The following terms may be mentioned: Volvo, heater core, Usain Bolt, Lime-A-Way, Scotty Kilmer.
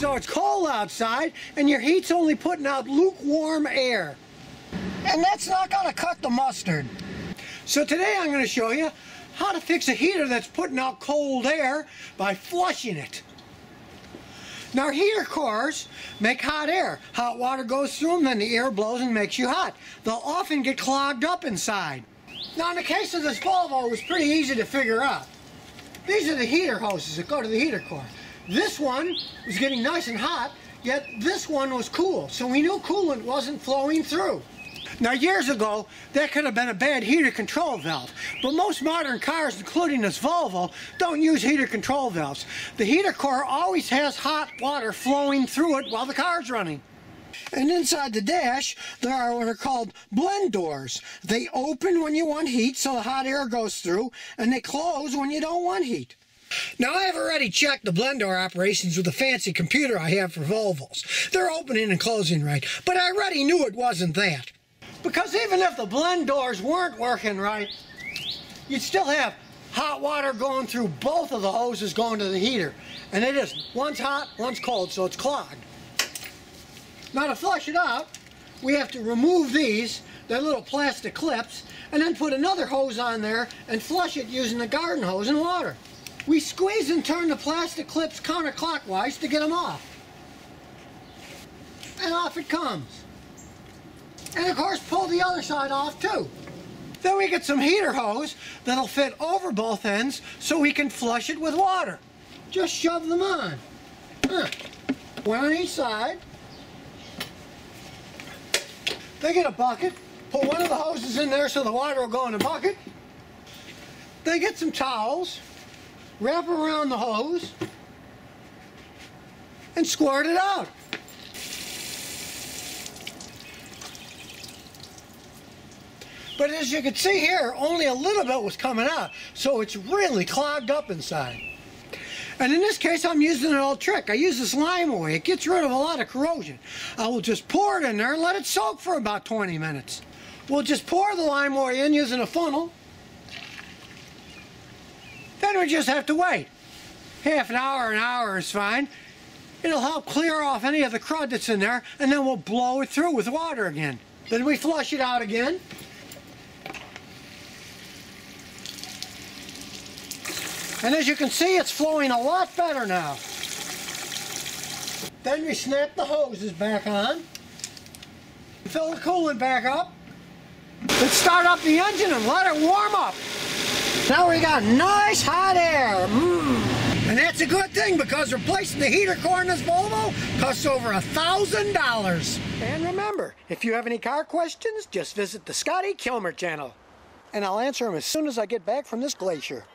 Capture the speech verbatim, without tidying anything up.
so it's cold outside and your heat's only putting out lukewarm air. And that's not going to cut the mustard. So today I'm going to show you how to fix a heater that's putting out cold air by flushing it. Now our heater cores make hot air. Hot water goes through them, then the air blows and makes you hot. They'll often get clogged up inside. Now in the case of this Volvo, it was pretty easy to figure out. These are the heater hoses that go to the heater core. This one was getting nice and hot, yet this one was cool, so we knew coolant wasn't flowing through. Now years ago, that could have been a bad heater control valve, but most modern cars, including this Volvo, don't use heater control valves. The heater core always has hot water flowing through it while the car's running. And inside the dash, there are what are called blend doors. They open when you want heat, so the hot air goes through, and they close when you don't want heat. Now I've already checked the blend door operations with a fancy computer I have for Volvos. They're opening and closing right, but I already knew it wasn't that. Because even if the blend doors weren't working right, you'd still have hot water going through both of the hoses going to the heater. And it is, one's hot, one's cold, so it's clogged. Now to flush it out, we have to remove these, their little plastic clips, and then put another hose on there and flush it using the garden hose and water. We squeeze and turn the plastic clips counterclockwise to get them off. And off it comes. And of course pull the other side off too. Then we get some heater hose that'll fit over both ends so we can flush it with water. Just shove them on. Huh. One on each side. Then get a bucket, put one of the hoses in there so the water will go in the bucket. Then get some towels, wrap around the hose, and squirt it out. But as you can see here, only a little bit was coming out, so it's really clogged up inside. And in this case, I'm using an old trick. I use this Lime-A-Way. It gets rid of a lot of corrosion. I will just pour it in there and let it soak for about twenty minutes. We'll just pour the Lime-A-Way in using a funnel. Then we just have to wait. Half an hour, an hour is fine. It'll help clear off any of the crud that's in there, and then we'll blow it through with water again. Then we flush it out again. And as you can see, it's flowing a lot better now. Then we snap the hoses back on. Fill the coolant back up. Let's start up the engine and let it warm up. Now we got nice hot air. Mm. And that's a good thing because replacing the heater core in this Volvo costs over a thousand dollars. And remember, if you have any car questions, just visit the Scotty Kilmer channel. And I'll answer them as soon as I get back from this glacier.